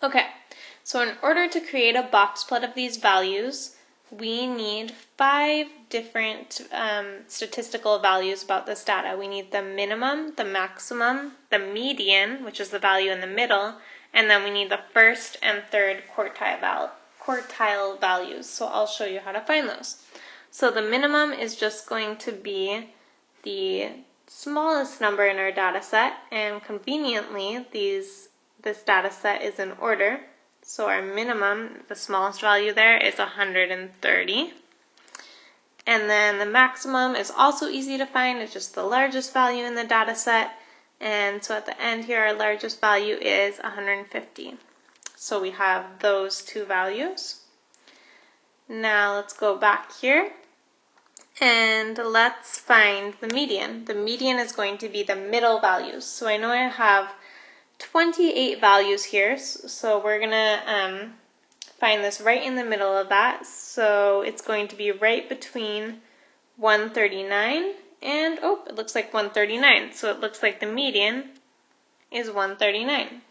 Okay, so in order to create a box plot of these values, we need 5 different statistical values about this data. We need the minimum, the maximum, the median, which is the value in the middle, and then we need the first and third quartile values. So I'll show you how to find those. So the minimum is just going to be the smallest number in our data set, and conveniently this data set is in order. So our minimum, the smallest value there, is 130. And then the maximum is also easy to find. It's just the largest value in the data set. And so at the end here, our largest value is 150. So we have those two values. Now let's go back here and let's find the median. The median is going to be the middle values. So I know I have 28 values here, so we're going to find this right in the middle of that. So it's going to be right between 139 and, oh, it looks like 139. So it looks like the median is 139.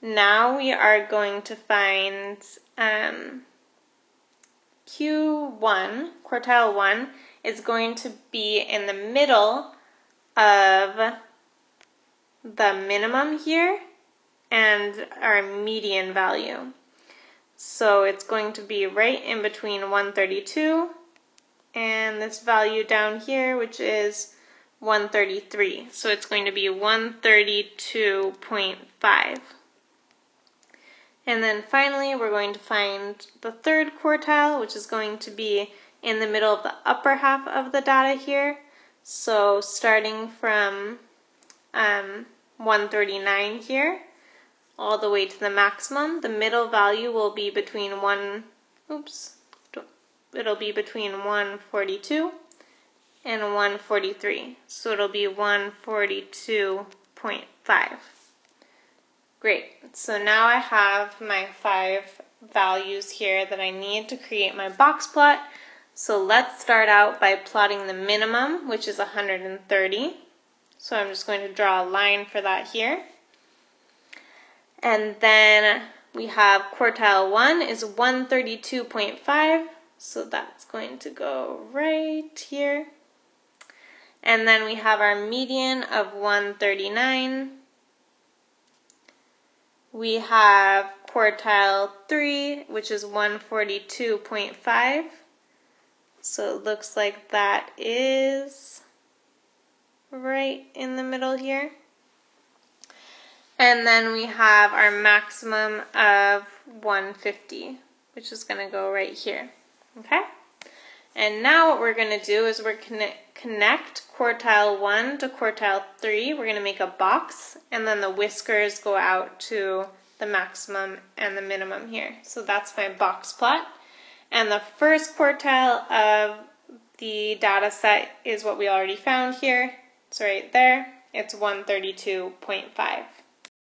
Now we are going to find Q1, quartile 1, is going to be in the middle of the minimum here and our median value. So it's going to be right in between 132 and this value down here, which is 133. So it's going to be 132.5. And then finally, we're going to find the third quartile, which is going to be in the middle of the upper half of the data here. So starting from 139 here, all the way to the maximum. The middle value will be between it'll be between 142 and 143. So it'll be 142.5. Great. So now I have my 5 values here that I need to create my box plot. So let's start out by plotting the minimum, which is 130. So I'm just going to draw a line for that here. And then we have quartile 1 is 132.5. So that's going to go right here. And then we have our median of 139. We have quartile 3, which is 142.5. So it looks like that is right in the middle here. And then we have our maximum of 150, which is going to go right here. Okay? And now what we're going to do is we're going to connect quartile 1 to quartile 3. We're going to make a box, and then the whiskers go out to the maximum and the minimum here. So that's my box plot. And the first quartile of the data set is what we already found here. It's right there. It's 132.5.